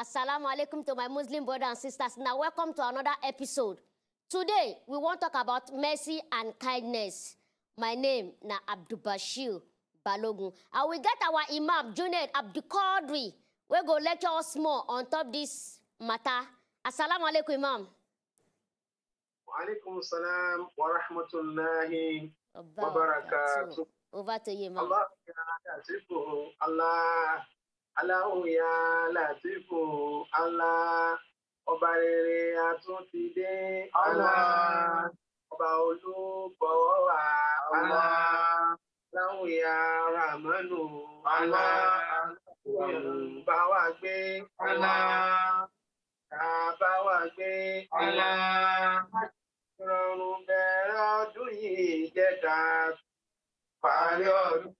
Assalamu alaikum to my Muslim brothers and sisters. Now, welcome to another episode. Today, we want to talk about mercy and kindness. My name, Na Abdu Bashir Balogun. And we get our Imam Junaid Abdul Qadir. We go lecture us more on top this matter. Assalamu alaikum, Imam. Wa alaikum assalam wa rahmatullahi wa barakatuh. Over to you, Imam. Allah ya Latifu, Allah Oba rere atuntide, Allah Oba olubowo wa, Allah Allahu ya Ramanu, Allah Bawagbe, Allah Bawagbe, Allah Rorun bera duyi jeta pariyo.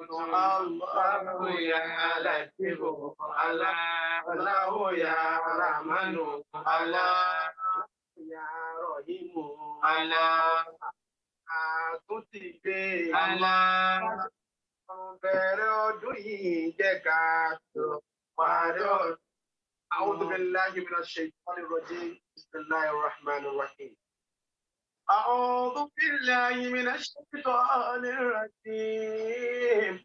Allahu ya Latifu, Allah, Allahu ya Rahmanu, Allah, ya Rahimu, Allah, Atutibe, Allah, Bero Dui Dekato, Baro. A'udhu billahi minash shaitanir rajim. Bismillahir Rahmanir Rahim. أعوذ بالله من الشيطان الرجيم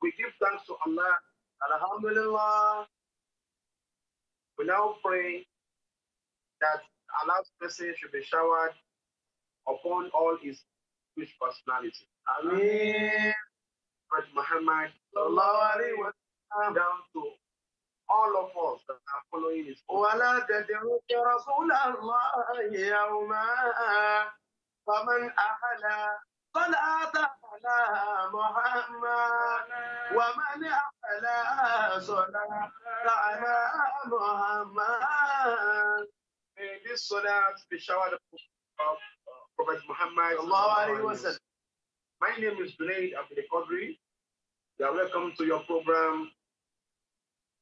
We give thanks to Allah. Alhamdulillah. We now pray that Allah's blessing should be showered upon all his rich personalities. Ameen. Prophet Muhammad down to all of us that are following his May this salat be showered upon Prophet Muhammad. My name is Blade Abdul Qadir. You are welcome to your program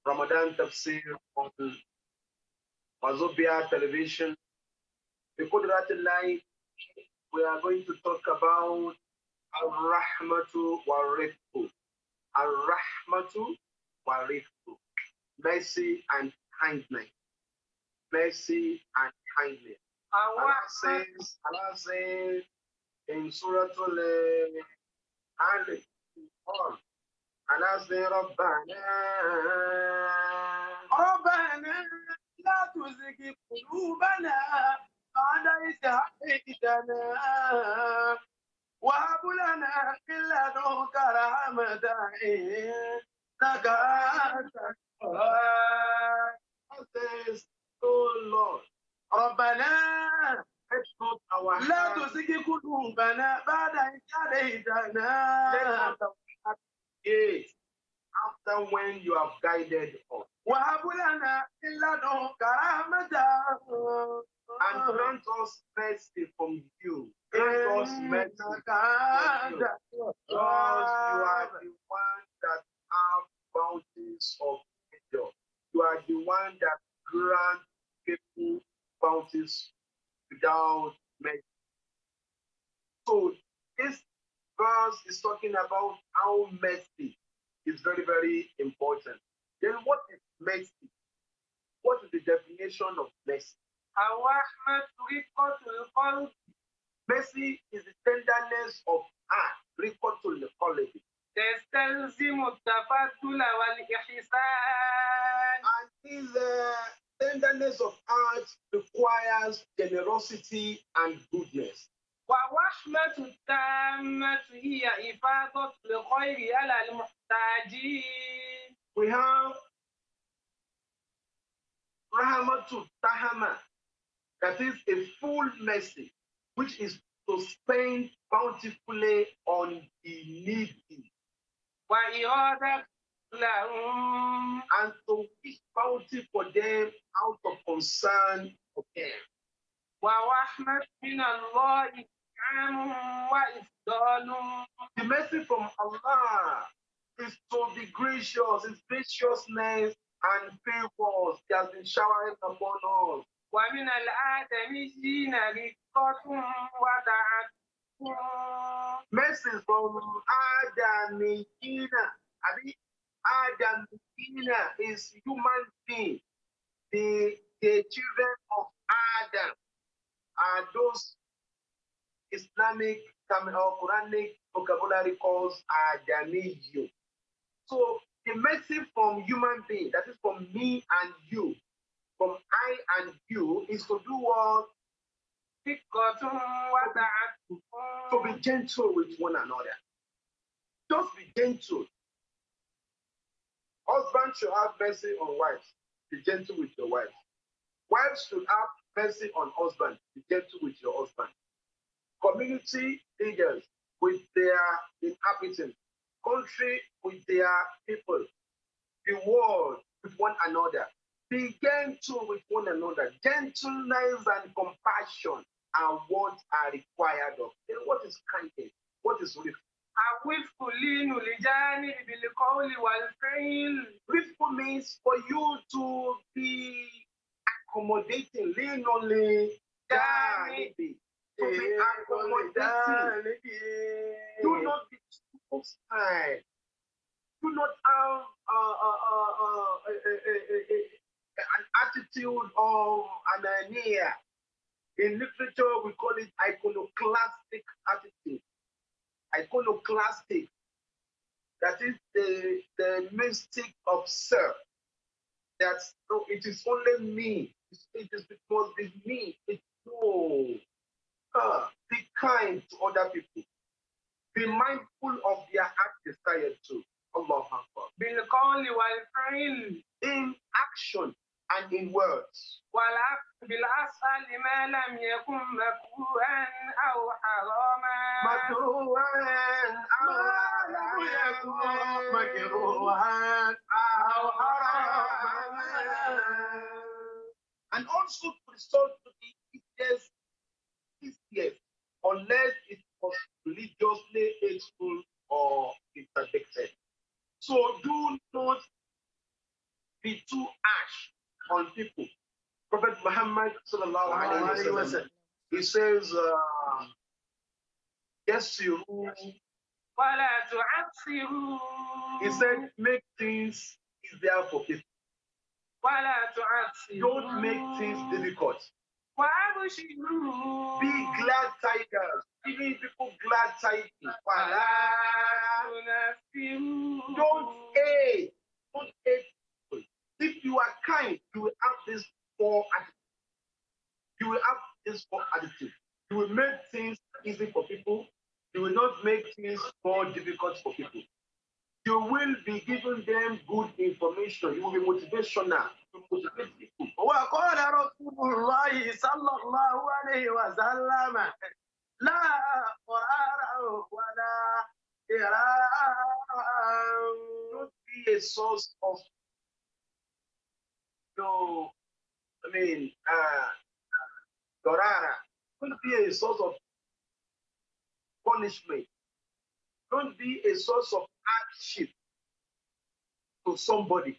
Ramadan Tafseer on Wazobia Television. We are going to talk about Al-Rahmatu wa Rifqu. Al-Rahmatu wa Rifqu. Mercy and kindness. Mercy and kindness. Allah says in Surah Al-Alaq, ربنا لا تزغ قلوبنا بعد إذ هديتنا وهب لنا من لدنك رحمة إنك أنت الوهاب. Oh Lord, ربنا لا تزغ قلوبنا بعد إذ هديتنا. Yes, after when you have guided us. And grant us mercy from you. Grant us mercy from you. Because you are the one that have bounties of favor. You are the one that grants people bounties without mercy. So this verse is talking about how mercy is very, very important. Then what is mercy? What is the definition of mercy? Mercy is the tenderness of heart. And this tenderness of heart requires generosity and goodness. We have Rahmatu Tahama, that is a full mercy, which is to spend bountifully on the needy. and to be bounty for them out of concern for them. The message from Allah is to be gracious, His graciousness and favors He has been showering upon us. Message from Adam and Eve is human being. The children of Adam are those Islamic or Quranic vocabulary calls Adamiyu. So the message from human being, that is from me and you, from I and you, is to do what? To be gentle with one another. Just be gentle. Husbands should have mercy on wives. Be gentle with your wives. Wives should have mercy on husbands. Be gentle with your husband. Community leaders with their inhabitants. Country with their people. The world with one another. Be gentle with one another. Gentleness and compassion are what are required of. Then what is kindness? What is rifqu? Rifqu means for you to be accommodating. Lean only. To be accommodating. Do not be too hostile. Do not have an attitude of anania. In literature, we call it iconoclastic attitude. Iconoclastic, that is the mystic of self. That's no, it is only me. It is because it's me. It's no. Be kind to other people. Be mindful of their heart desire too. Allah Akbar. In action and in words. And also to resort to the easiest, unless it was religiously hateful or interdicted. So do not be too harsh on people. Prophet Muhammad sallallahu alaihi wasallam, he says, yes, you. He said, make things easier for people. Don't make things difficult. Be glad tidings, giving people glad tidings. Don't hate people. If you are kind, you will have this poor attitude. You will make things easy for people. You will not make things more difficult for people. You will be giving them good information. You will be motivational to motivate people. Don't be a source of dorara. Don't be a source of punishment. Don't be a source of hardship to somebody,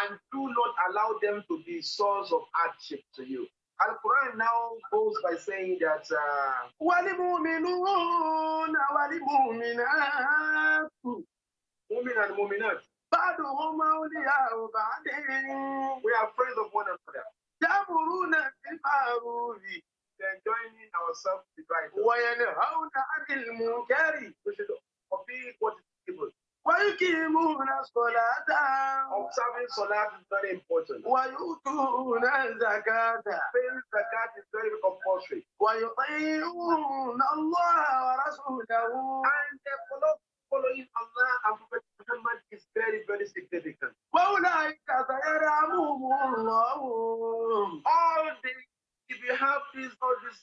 and do not allow them to be a source of hardship to you. Al-Quran now goes by saying that Mu'min and Mu'minat, we are friends of one another. Then joining ourselves to right. We should obey what is given. Observing salat is very important. Paying zakat is very compulsory. And the following Allah and Prophet Muhammad is very, very significant. If you have all these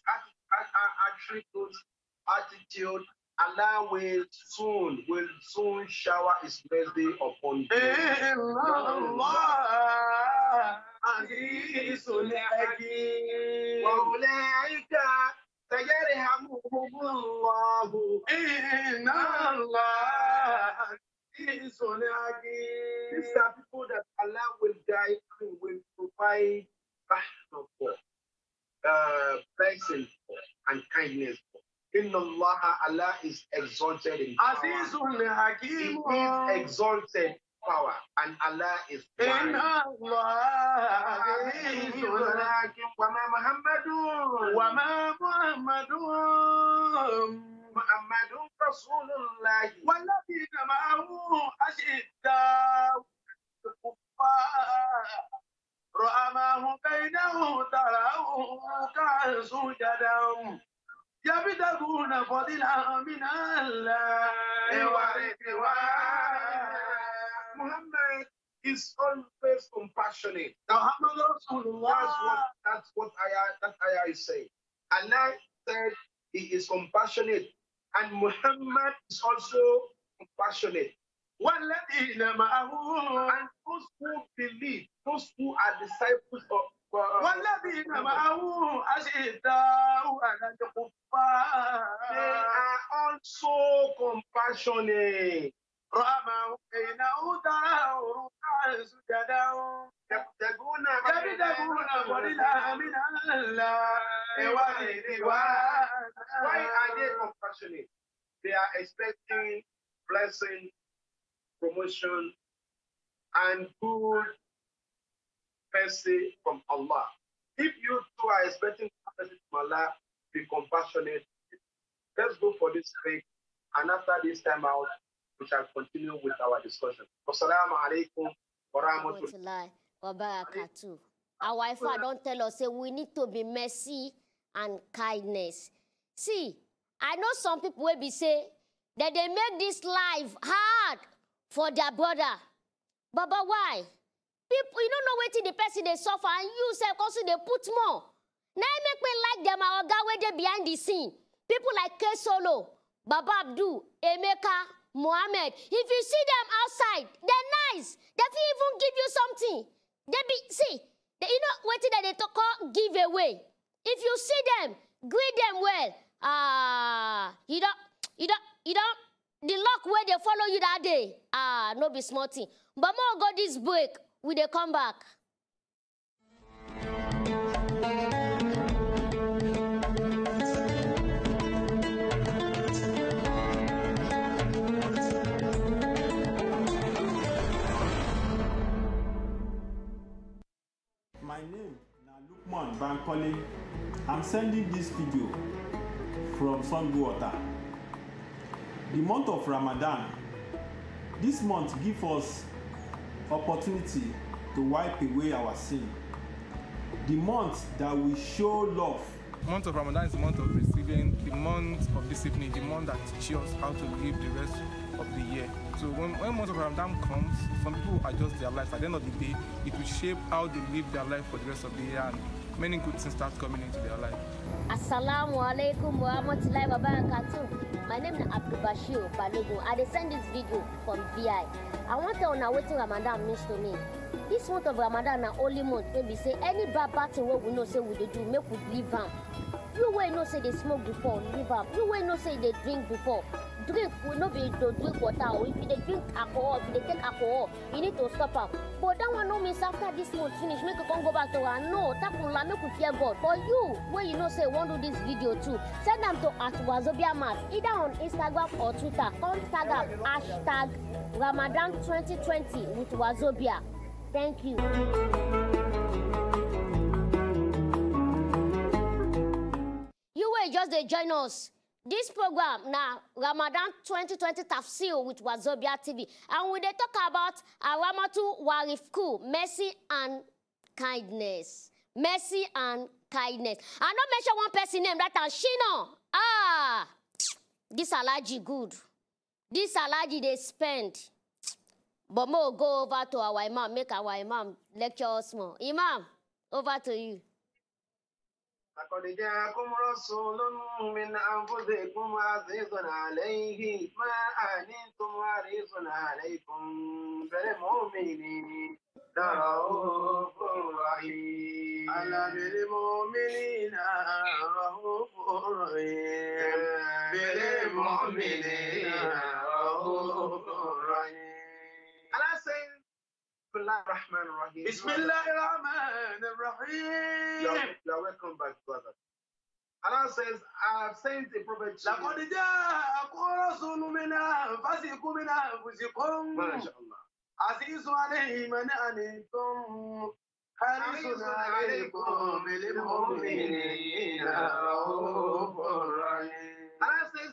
attributes, attitude, Allah will soon shower His mercy upon These are people that Allah will guide and will provide rahmah for, blessing for, and kindness for. Inna Allah, Allah is exalted in power. He is exalted in power, and Allah is wise. Muhammadun Rasulullah walladhina ma'ahu ashiddaa'u 'alal kuffaar ru'amaa'u bainahum tarahum ka'an يبتغون فضلا من الله ورضوانه. Muhammad is always compassionate. Muhammad Rasulullah. That's what ayah is saying. Allah said he is compassionate, and Muhammad is also compassionate. And those who believe, those who are disciples of والذين معه أشداء على الكفار. They are also compassionate. رحمة بينهم تراهم ركعا سجدا يبتغون فضلا من الله ورضوانه. Why are they compassionate? They are expecting blessing, promotion, and good mercy from Allah. If you two are expecting mercy from Allah, be compassionate. Let's go for this break, and after this time out, we shall continue with our discussion. Wassalamu alaikum warahmatullahi wabarakatuh. Our Ifa don't tell us, say we need to be mercy and kindness. See, I know some people will be saying that they make this life hard for their brother. Baba, why? People, you don't know waiting the person they suffer, and you say, because they put more. Now you make me like them, our guy where they behind the scene. People like K Solo, Baba Abdu, Emeka, Mohammed. If you see them outside, they're nice. They can even give you something. They be, see, they, you know, waiting that they talk call giveaway. If you see them, greet them well. You don't. The luck where they follow you that day. No be small thing. But more go this break. Will they come back? My name is Lukman Bankole. I'm sending this video from Songwater. The month of Ramadan. This month gives us opportunity to wipe away our sin. The month that we show love. The month of Ramadan is the month of receiving, the month of discipline, the month that teaches us how to live the rest of the year. So when month of Ramadan comes, some people adjust their lives. At the end of the day, it will shape how they live their life for the rest of the year, and many good things start coming into their life. Assalamu alaikum warahmatullahi wabarakatuh. My name is Na Abdu Bashir Balogun. I send this video from VI. I want to know what Ramadan means to me. This month of Ramadan na only month when we say any bad battle what we know say we do, make we leave am. You will not say they smoke before, leave am. You will not say they drink before. Drink will not be to drink water, or if they drink alcohol, if they take alcohol, you need to stop am. But that one no means after this month finish, make you come go back to her. No, that will not make you fear God. But you, where you know say want do this video too, send them to @Wazobia, either on Instagram or Twitter. On tag up hashtag Ramadan 2020 with Wazobia. Thank you. You were just to join us. This program now, Ramadan 2020 Tafseer with Wazobia TV. And we they talk about Rahatu wa Rifqu, mercy and kindness. Mercy and kindness. I don't mention one person name, that is Shino. Ah, this Alaji good. This Alaji they spend. But more go over to our Imam, make our Imam lecture us more. Imam, over to you. لقد جاءكم رسول من أنفسكم عزيز عليه ما أعنتم حريص عليكم بالمؤمنين رؤوف رحيم بالمؤمنين رؤوف رحيم بالمؤمنين رؤوف رحيم. أنا سيد Bismillah ar-Rahman ar-Rahim. Bismillah ar-Rahman ar-Rahim. You are welcome back, brother. Allah says, I have sent the prophet Jesus. Allah says,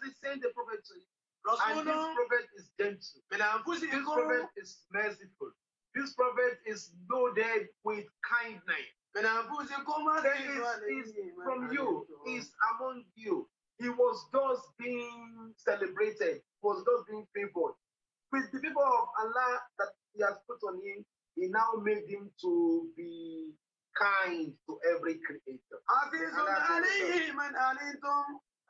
He sent the prophet to you. And this prophet is gentle. This prophet is merciful. This prophet is loaded with kindness. Is from you, is among you. He was just being celebrated, was just being favored. With the people of Allah that He has put on him, He now made him to be kind to every creator.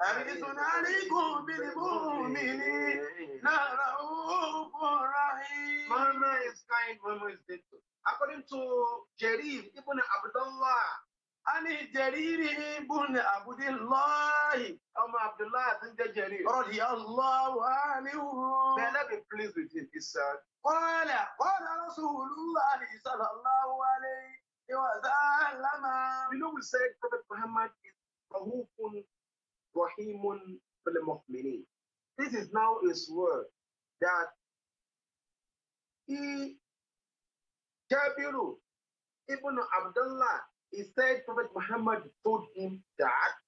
عزيز عليكم بالمؤمنين رؤوف رحيم. Mama is kind, Mama is gentle. According to Jabir ibn Abdullah, Ani Jabir ibn Abdullah, Abdullah ibn Jabir, radiyallahu anhu. May Allah be pleased with him. He said, قال رسول الله صلى الله عليه وسلم. You know, we said Prophet Muhammad is rahufun. This is now His word that he, Jabir ibn Abdullah, he said Prophet Muhammad told him that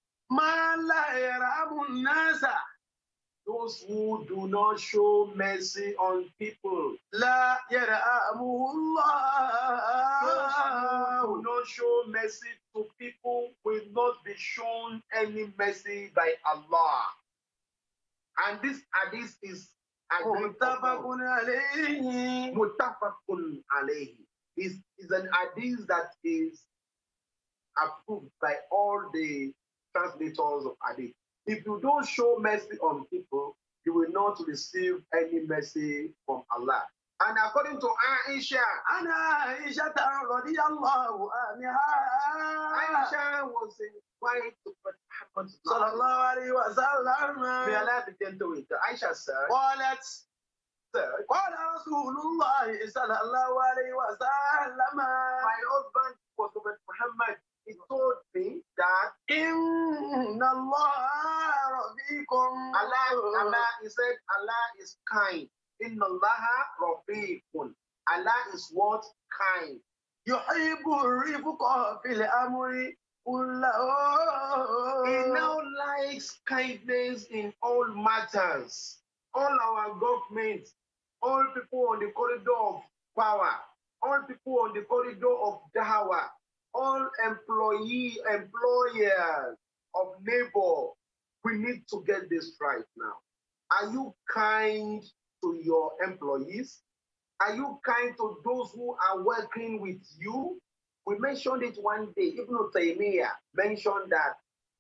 those who do not show mercy on people, those who do not show mercy to people will not be shown any mercy by Allah. And this hadith is muttafaqun alayhi. Is an hadith that is approved by all the translators of hadith. If you don't show mercy on people, you will not receive any mercy from Allah. And according to Aisha, Aisha was a wife to Prophet Muhammad. May Allah be gentle with her. Aisha said, my husband was Prophet Muhammad. He told me that Allah, he said, Allah is kind. Inna Allaha Rafiqun. Allah is what? Kind. He now likes kindness in all matters. All our governments, all people on the corridor of power, all people on the corridor of da'wah, all employers of labor, we need to get this right now. Are you kind to your employees? Are you kind to those who are working with you? We mentioned it one day. Ibn Taymiyyah mentioned that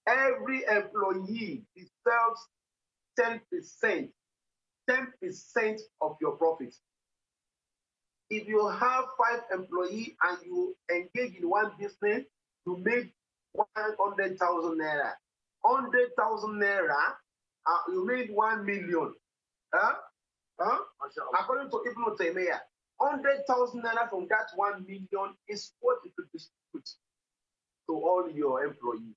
every employee deserves 10% of your profits. If you have 5 employees and you engage in one business, you make 100,000 naira. 100,000 naira, you made 1 million. According to Ibn Taymiyyah, 100,000 naira from that 1 million is what you could distribute to all your employees.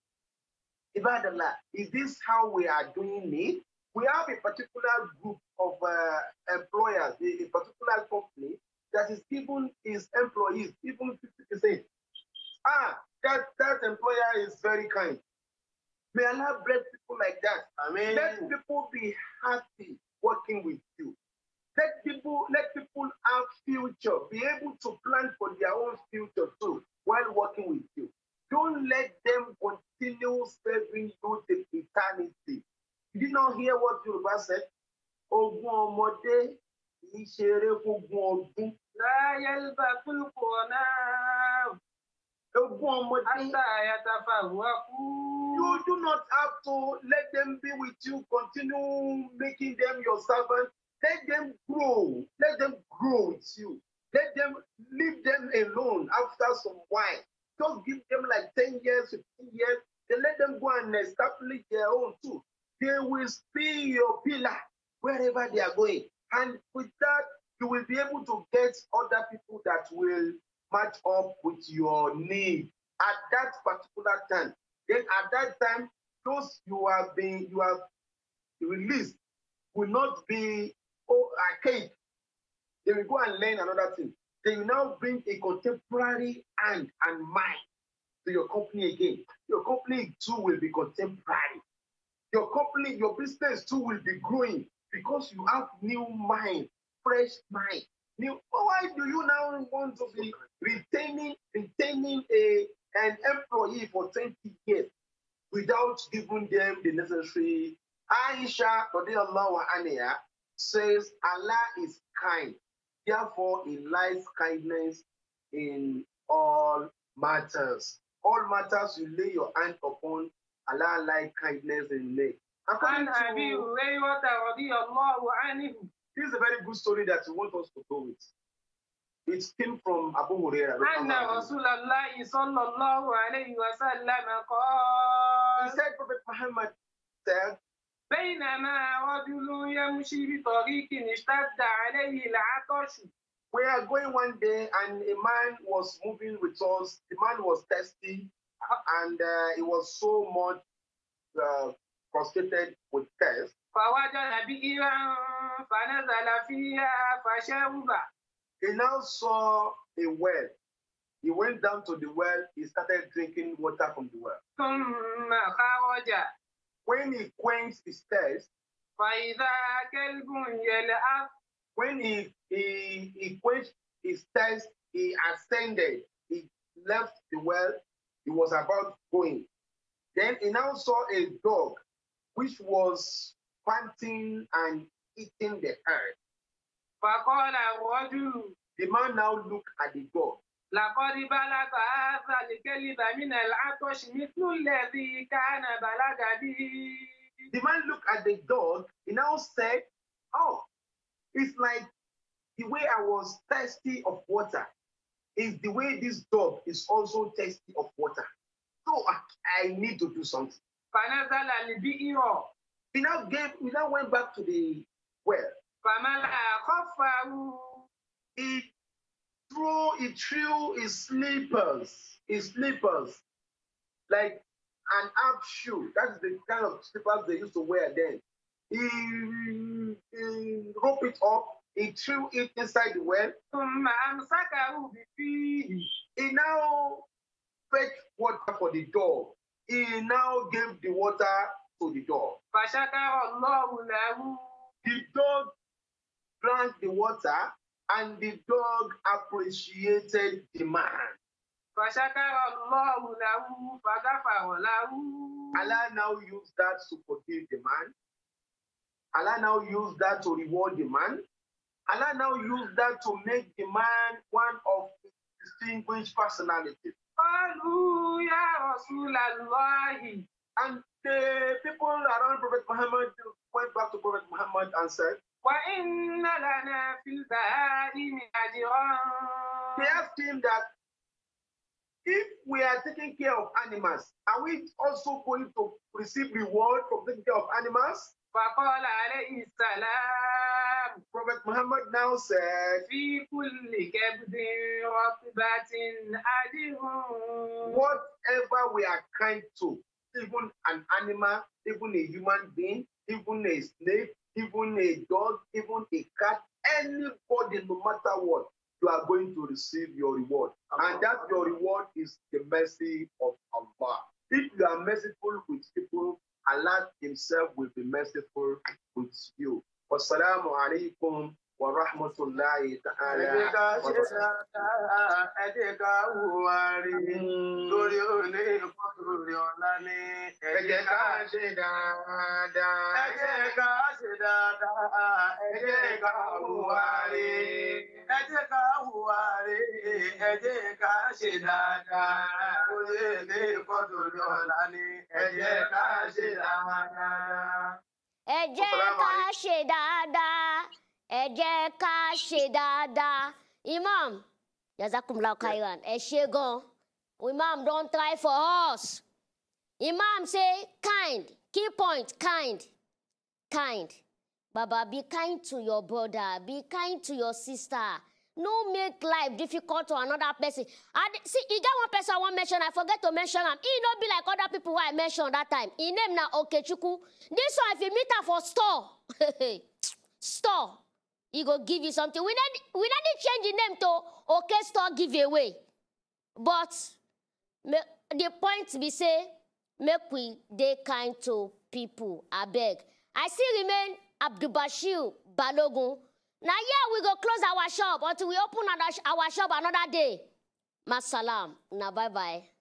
Ibadallah, is this how we are doing it? We have a particular group of employers, a particular company, that is given his employees, even 50%. That employer is very kind. May Allah bless people like that. Amen. Let people be happy working with you. Let people have future, be able to plan for their own future too while working with you. Don't let them continue serving you till eternity. You did not hear what Yoruba said? You do not have to let them be with you. Continue making them your servant. Let them grow. Let them grow with you. Let them leave them alone after some while. Just give them like 10 years, 15 years. Then let them go and establish their own too. They will be your pillar wherever they are going. And with that, you will be able to get other people that will match up with your need at that particular time. Then at that time, those you have released will not be archaic. They will go and learn another thing. They will now bring a contemporary hand and mind to your company again. Your company too will be contemporary. Your company, your business too will be growing because you have new mind, fresh mind. New. Why do you now want to be retaining an employee for 20 years without giving them the necessary? Aisha radiallahu anha says, Allah is kind. Therefore, he lies kindness in all matters. All matters you lay your hand upon, Allah lies kindness in it. This is a very good story that you want us to go with. It came from Abu Huraira. He said, Prophet Muhammad said, we are going one day, and a man was moving with us. The man was thirsty, and he was so much frustrated with thirst. He now saw a well. He went down to the well. He started drinking water from the well. When he quenched his thirst, when he quenched his thirst, he ascended. He left the well. He was about going. Then he now saw a dog which was panting and eating the earth. The man now looked at the dog. The man looked at the dog. He now said, oh, it's like the way I was thirsty of water is the way this dog is also thirsty of water. So I need to do something. He now went back to the well. He threw his slippers, like an up shoe. That's the kind of slippers they used to wear then. He roped it up. He threw it inside the well. He now fetched water for the dog. He now gave the water to the dog. The dog drank the water, and the dog appreciated the man. Allah now used that to forgive the man. Allah now used that to reward the man. Allah now used that to make the man one of his distinguished personalities. And the people around Prophet Muhammad went back to Prophet Muhammad and said, they asked him that if we are taking care of animals, are we also going to receive reward from taking care of animals? Prophet Muhammad now said, whatever we are kind to, even an animal, even a human being, even a snake, even a dog, even a cat, anybody, no matter what, you are going to receive your reward. And that your reward is the mercy of Allah. If you are merciful with people, Allah himself will be merciful with you. Wassalamu alaikum wa rahmatullahi ta'ala. Ẹ jẹ́ ká ṣe dáadáa. Imam, Jazakumullahu khairan. Ẹ ṣé gan. Imam, don't try for us. Imam say kind. Key point, kind. Kind. Baba, be kind to your brother. Be kind to your sister. No make life difficult to another person. See, you get one person I want to mention, I forget to mention him. He don't be like other people who I mentioned that time. He name na Okechukwu. This one, if you meet her for store, he go give you something. We don't change the name to Oke Store Giveaway. But the point be say, make we dey kind to people. I beg. I still remain Abdu Bashir Balogun. Now, yeah, we go close our shop until we open our shop another day. Masalam. Now, bye-bye.